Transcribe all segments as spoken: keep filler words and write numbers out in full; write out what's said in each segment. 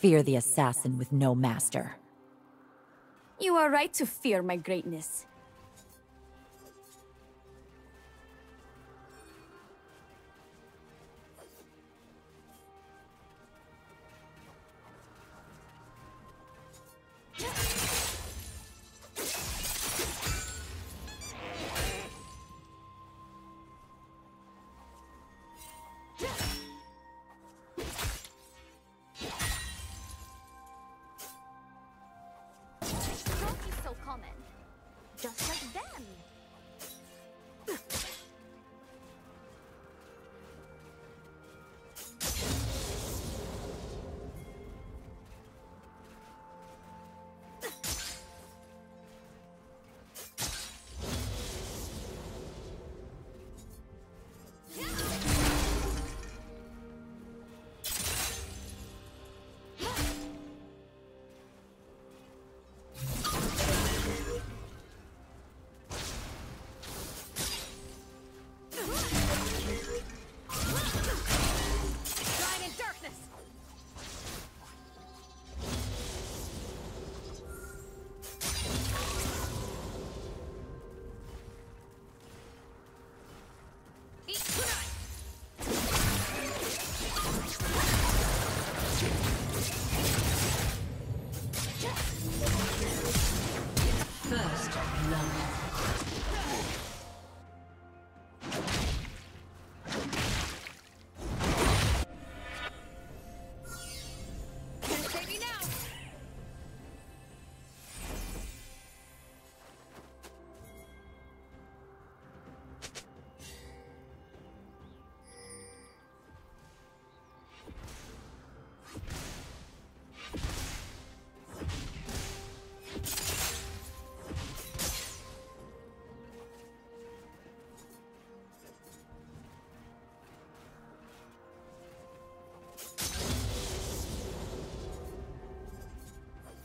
Fear the assassin with no master. You are right to fear my greatness.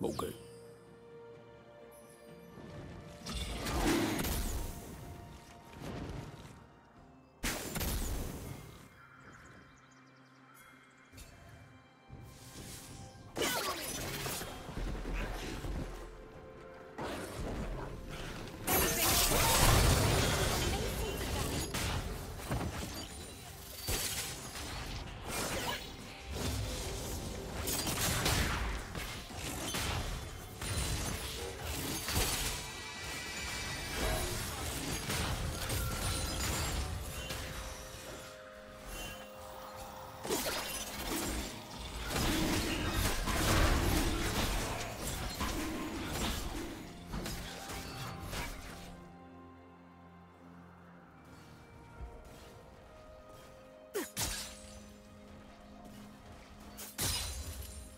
Okay.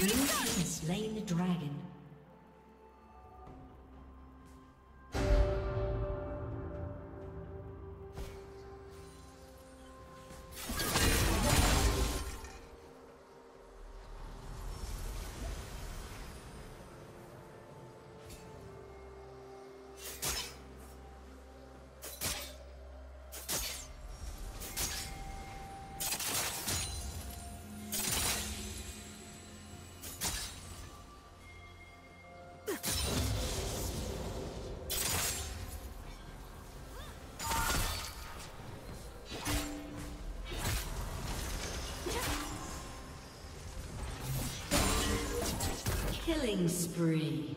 You have slain the dragon. Killing spree.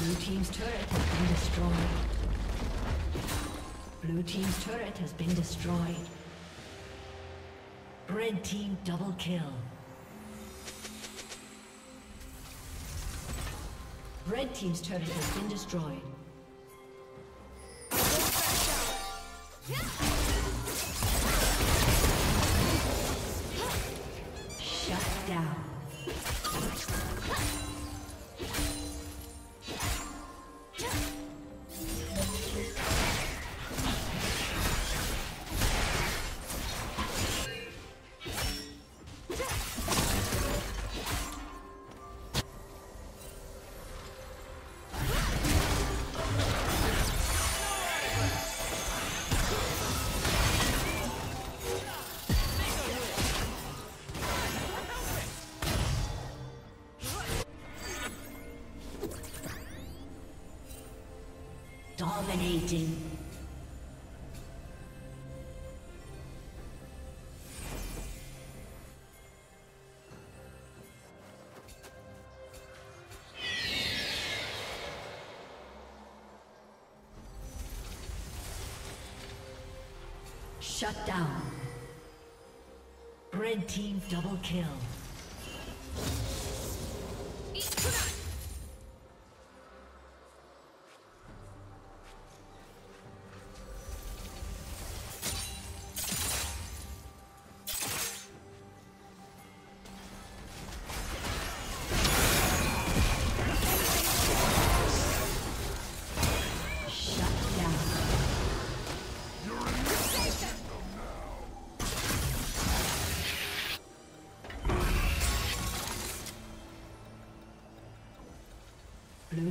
Blue team's turret has been destroyed. Blue team's turret has been destroyed. Red team double kill. Red team's turret has been destroyed. Dominating. Shut down. Red team double kill. Blue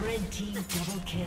Red team double kill.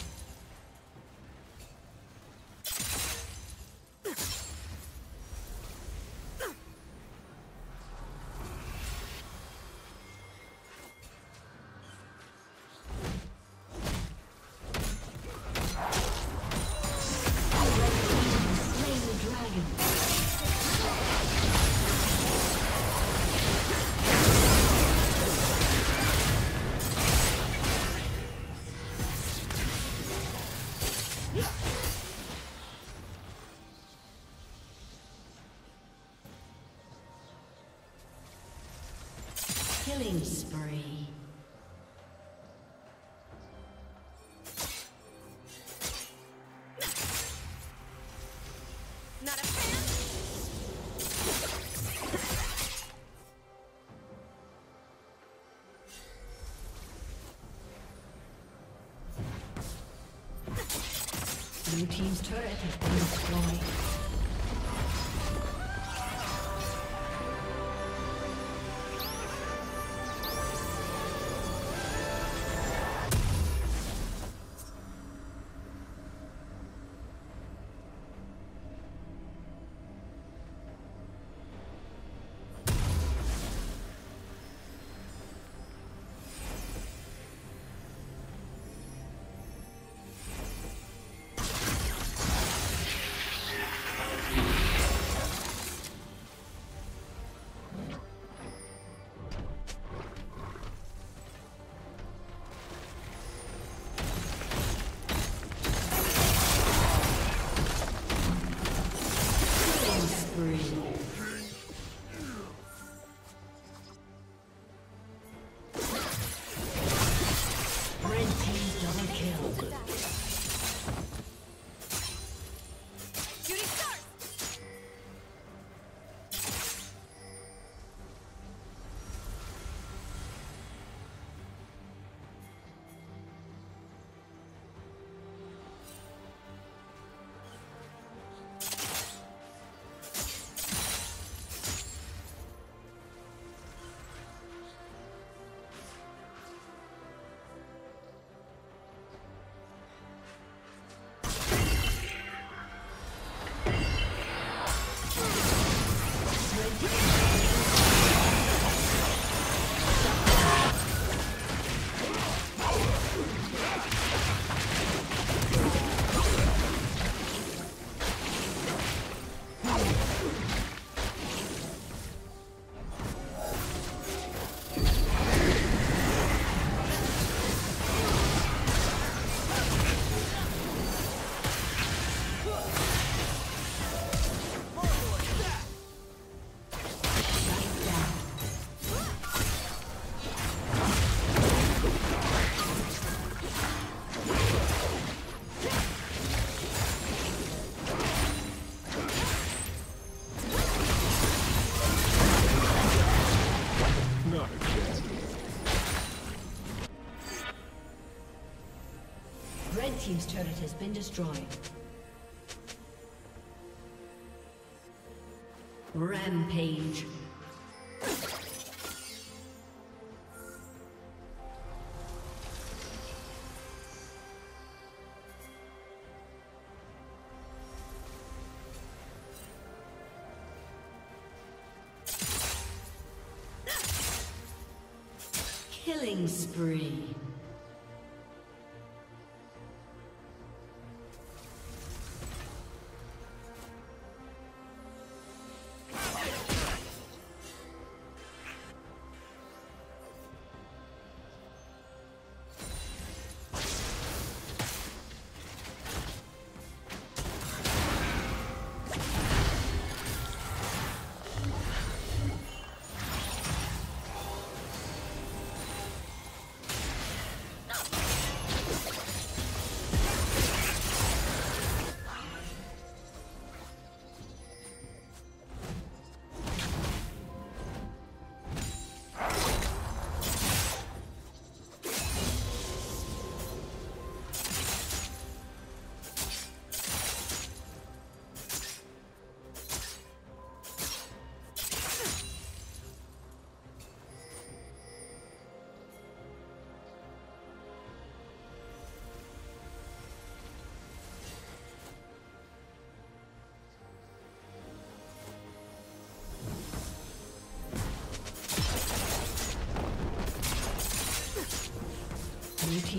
Killing spree. Not a fan. Blue team's turret has been destroyed. Team's turret has been destroyed. Rampage. Killing spree.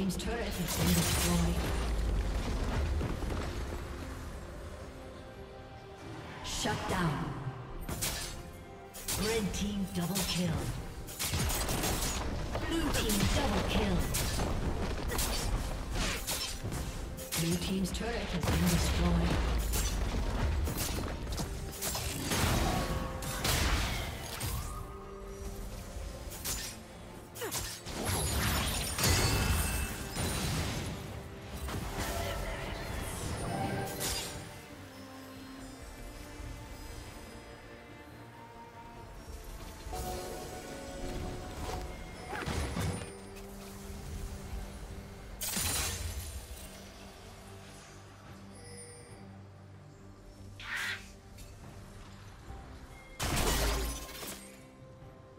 team's turret has been destroyed. Shut down. Red team double kill. Blue team double kill. Blue team's turret has been destroyed.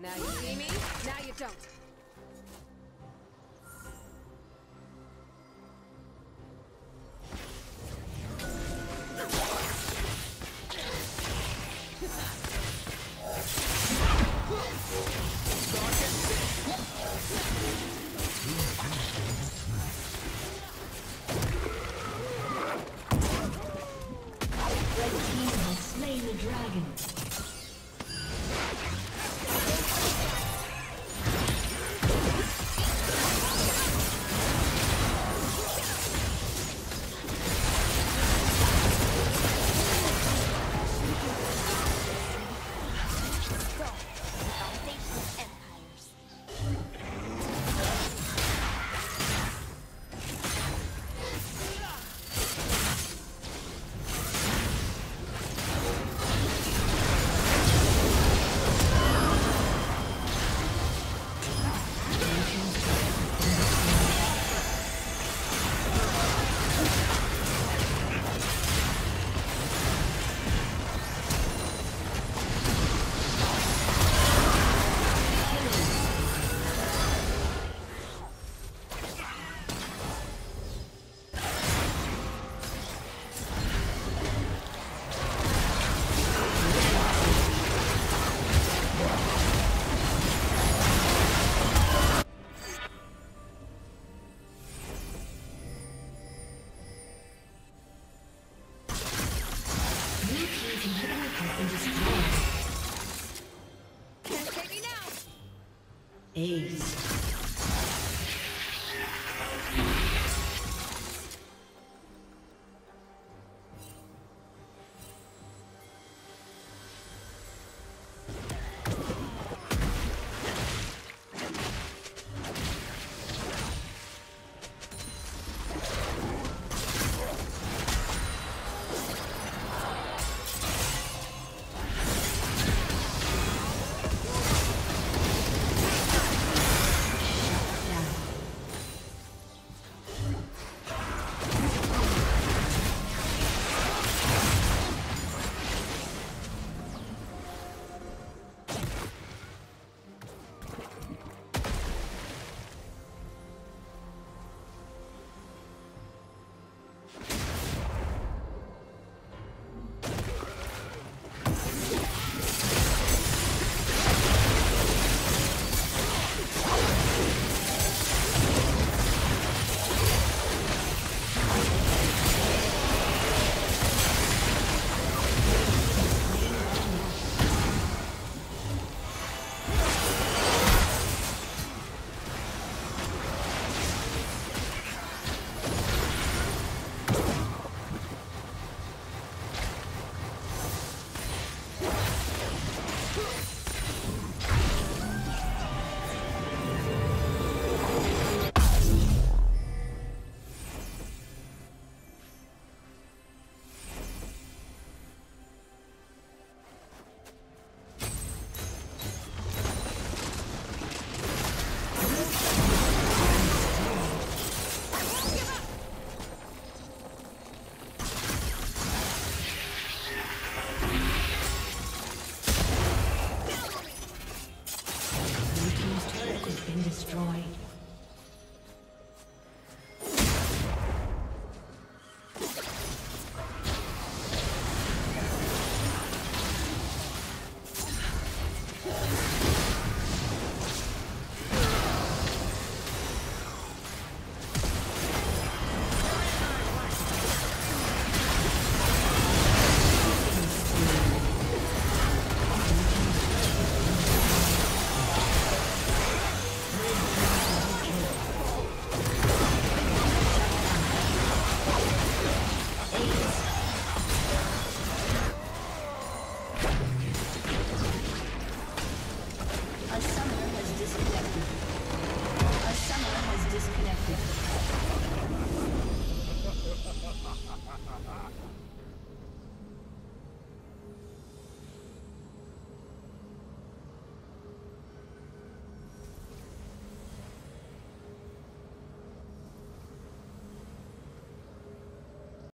Now you see me, now you don't. Ace.